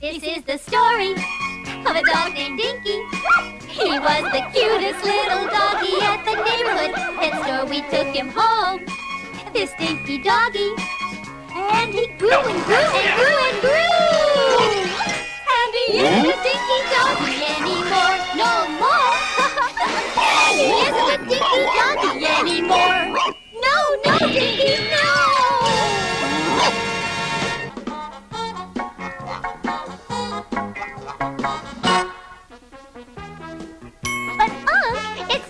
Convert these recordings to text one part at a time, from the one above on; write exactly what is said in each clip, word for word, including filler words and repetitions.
This is the story of a dog named Dinky. He was the cutest little doggy at the neighborhood pet store. We took him home, this Dinky doggy, and he grew and grew and grew and grew. And he isn't a Dinky doggy anymore, no more. He isn't a Dinky doggy anymore. No, no, Dinky, no.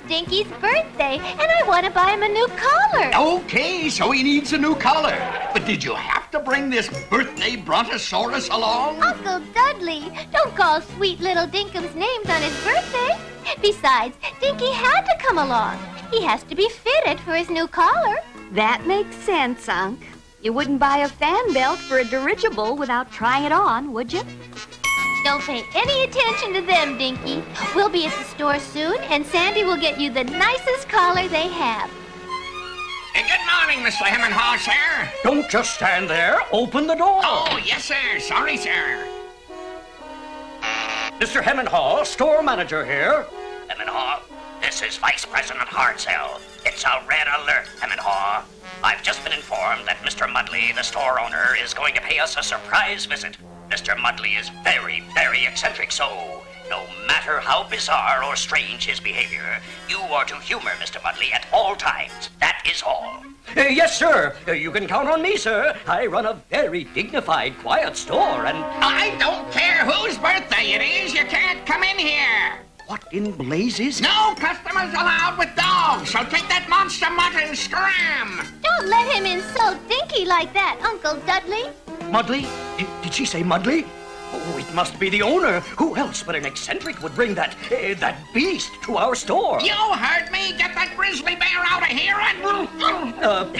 Dinky's birthday, and I want to buy him a new collar. Okay, so he needs a new collar. But did you have to bring this birthday brontosaurus along? Uncle Dudley, don't call sweet little Dinkum's names on his birthday. Besides, Dinky had to come along. He has to be fitted for his new collar. That makes sense, Unc. You wouldn't buy a fan belt for a dirigible without trying it on, would you? Don't pay any attention to them, Dinky. We'll be at the store soon, and Sandy will get you the nicest collar they have. Hey, good morning, Mister Heminghall, sir. Don't just stand there. Open the door. Oh, yes, sir. Sorry, sir. Mister Heminghall, store manager here. Heminghall, this is Vice President Hartzell. It's a red alert, Heminghall. I've just been informed that Mister Mudley, the store owner, is going to pay us a surprise visit. Mister Mudley is very, very eccentric, so no matter how bizarre or strange his behavior, you are to humor Mister Mudley at all times. That is all. Uh, yes, sir. Uh, you can count on me, sir. I run a very dignified, quiet store, and... I don't care whose birthday it is. You can't come in here. What in blazes? No customers allowed with dogs, so take that monster mutt and scram. Don't let him insult Dinky like that, Uncle Dudley. Mudley? Did she say Mudley? Oh, it must be the owner. Who else but an eccentric would bring that, uh, that beast to our store? You heard me. Get that grizzly bear out of here and... Uh,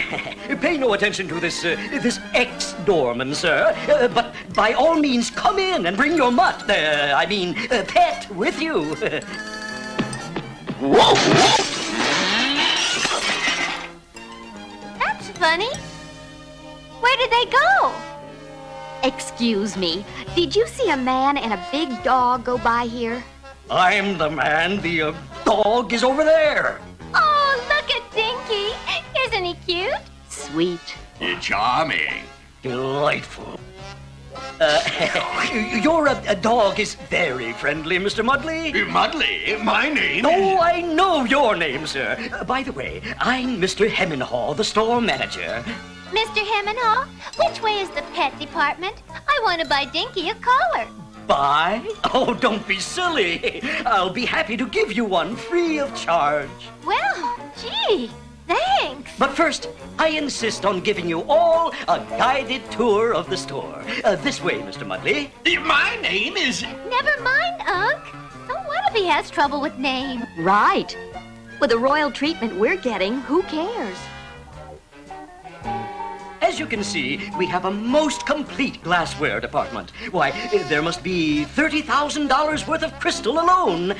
pay no attention to this, uh, this ex-doorman, sir. Uh, but by all means, come in and bring your mutt. Uh, I mean, uh, pet with you. That's funny. Where did they go? Excuse me, did you see a man and a big dog go by here? I'm the man. The uh, dog is over there. Oh, look at Dinky. Isn't he cute? Sweet. Charming. Delightful. Uh, your uh, dog is very friendly, Mister Mudley. Mudley? My name is... Oh, I know your name, sir. Uh, by the way, I'm Mister Heminhaw, the store manager. Mister Heminhaw, which way is the pet department? I want to buy Dinky a collar. Buy? Oh, don't be silly. I'll be happy to give you one free of charge. Well, gee, thanks. But first, I insist on giving you all a guided tour of the store. Uh, this way, Mister Mudley. My name is... Never mind, Unc. Oh, what if he has trouble with name? Right. With the royal treatment we're getting, who cares? As you can see, we have a most complete glassware department. Why, there must be thirty thousand dollars worth of crystal alone.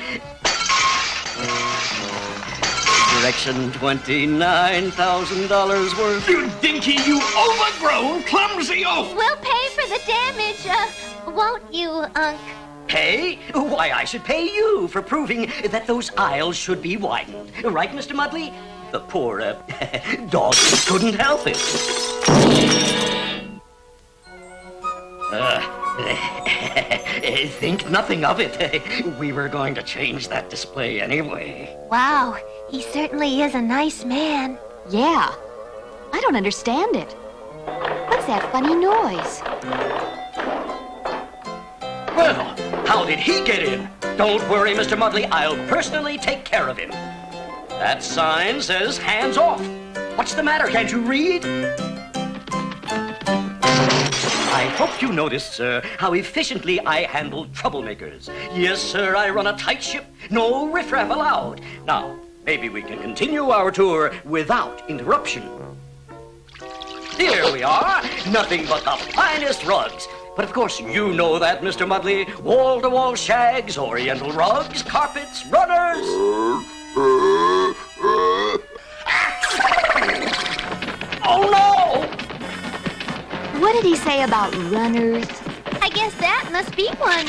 Direction twenty-nine thousand dollars worth. You Dinky, you overgrown, clumsy oaf! We'll pay for the damage, uh, won't you, Unc? Pay? Why, I should pay you for proving that those aisles should be widened. Right, Mister Mudley? The poor uh, dog couldn't help it. Uh, think nothing of it. We were going to change that display anyway. Wow, he certainly is a nice man. Yeah, I don't understand it. What's that funny noise? Well, how did he get in? Don't worry, Mister Mudley. I'll personally take care of him. That sign says, hands off. What's the matter? Can't you read? I hope you noticed, sir, how efficiently I handle troublemakers. Yes, sir, I run a tight ship. No riffraff allowed. Now, maybe we can continue our tour without interruption. Here we are. Nothing but the finest rugs. But of course, you know that, Mister Mudley. Wall-to-wall shags, oriental rugs, carpets, runners... Oh, no! What did he say about runners? I guess that must be one.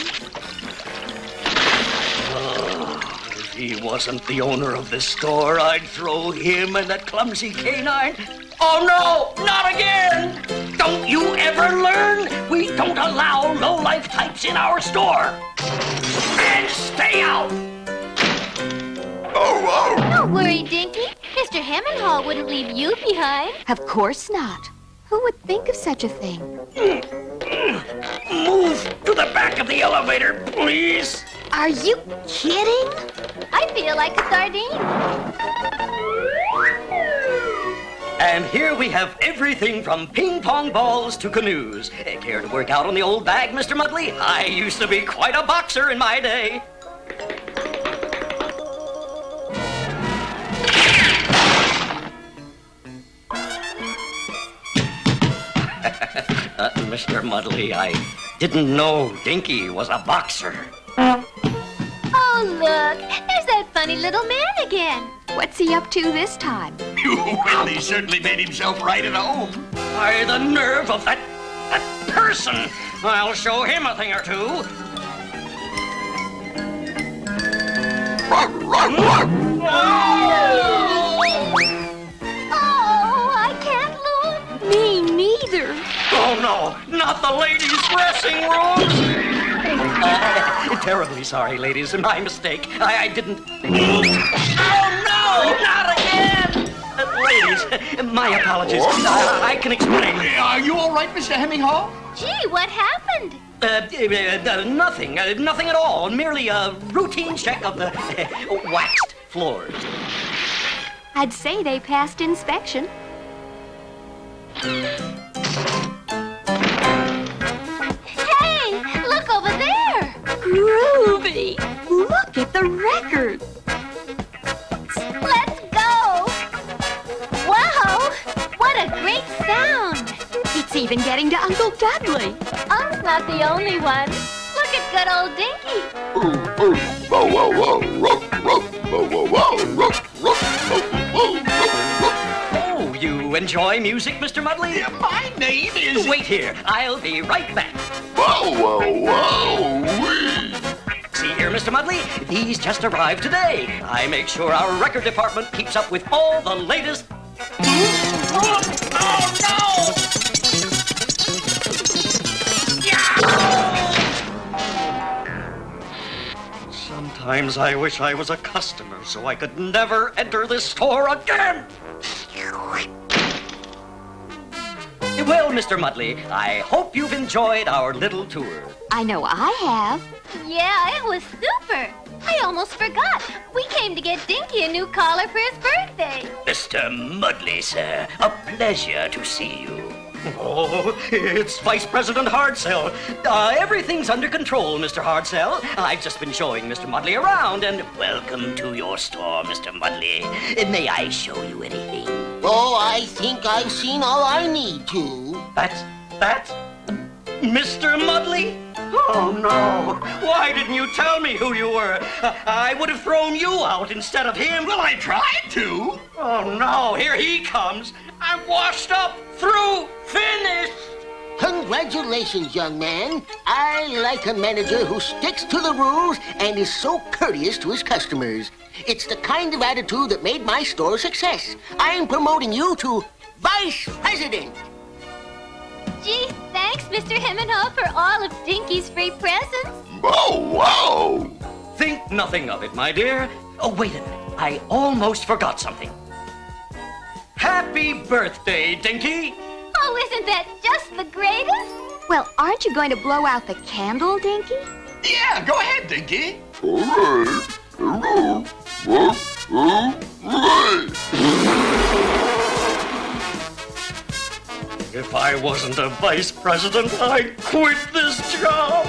Oh, if he wasn't the owner of this store, I'd throw him and that clumsy canine. Oh, no, not again! Don't you ever learn? We don't allow low-life types in our store. And stay out! Oh, oh. Don't worry, Dinky. Mister Heminghall wouldn't leave you behind. Of course not. Who would think of such a thing? Move to the back of the elevator, please. Are you kidding? I feel like a sardine. And here we have everything from ping pong balls to canoes. Care to work out on the old bag, Mister Mudley? I used to be quite a boxer in my day. Uh, Mister Mudley, I didn't know Dinky was a boxer. Oh, look, there's that funny little man again. What's he up to this time? Well, he certainly made himself right at home. By the nerve of that, that person, I'll show him a thing or two. Oh, I can't move. Me neither. Oh, no, not the ladies' dressing rooms! Uh, terribly sorry, ladies, my mistake. I, I didn't... Oh, no, not again! Uh, ladies, my apologies. I, I can explain. Are you all right, Mister Heminghall? Gee, what happened? Uh, uh, uh, nothing, uh, nothing at all. Merely a routine check of the uh, waxed floors. I'd say they passed inspection. Groovy! Look at the record! Let's go! Wow! What a great sound! It's even getting to Uncle Dudley. Uncle's not the only one. Look at good old Dinky. Ooh, ooh, whoa, whoa, whoa, rope, rope, whoa, whoa, whoa, rope, rope, whoa, whoa, whoa. Oh, you enjoy music, Mister Mudley? Yeah, my name is... Wait here, I'll be right back. Whoa, whoa, whoa, wee. See here, Mister Mudley, these just arrived today. I make sure our record department keeps up with all the latest... Oh, no! Yeah! Sometimes I wish I was a customer so I could never enter this store again! Well, Mister Mudley, I hope you've enjoyed our little tour. I know I have. Yeah, it was super. I almost forgot. We came to get Dinky a new collar for his birthday. Mister Mudley, sir, a pleasure to see you. Oh, it's Vice President Hartzell. Uh, everything's under control, Mister Hartzell. I've just been showing Mister Mudley around and... Welcome to your store, Mister Mudley. May I show you anything? Oh, I think I've seen all I need to. That's... that's... Mister Mudley? Oh, no. Why didn't you tell me who you were? Uh, I would have thrown you out instead of him. Well, I tried to. Oh, no. Here he comes. I'm washed up, through, finished. Congratulations, young man. I like a manager who sticks to the rules and is so courteous to his customers. It's the kind of attitude that made my store a success. I'm promoting you to Vice President. Gee, thanks, Mister Hemenhoff, for all of Dinky's free presents. Whoa, whoa! Think nothing of it, my dear. Oh, wait a minute. I almost forgot something. Happy birthday, Dinky! Oh, isn't that just the greatest? Well, aren't you going to blow out the candle, Dinky? Yeah, go ahead, Dinky. All right. Hello. All right. If I wasn't a vice president, I'd quit this job!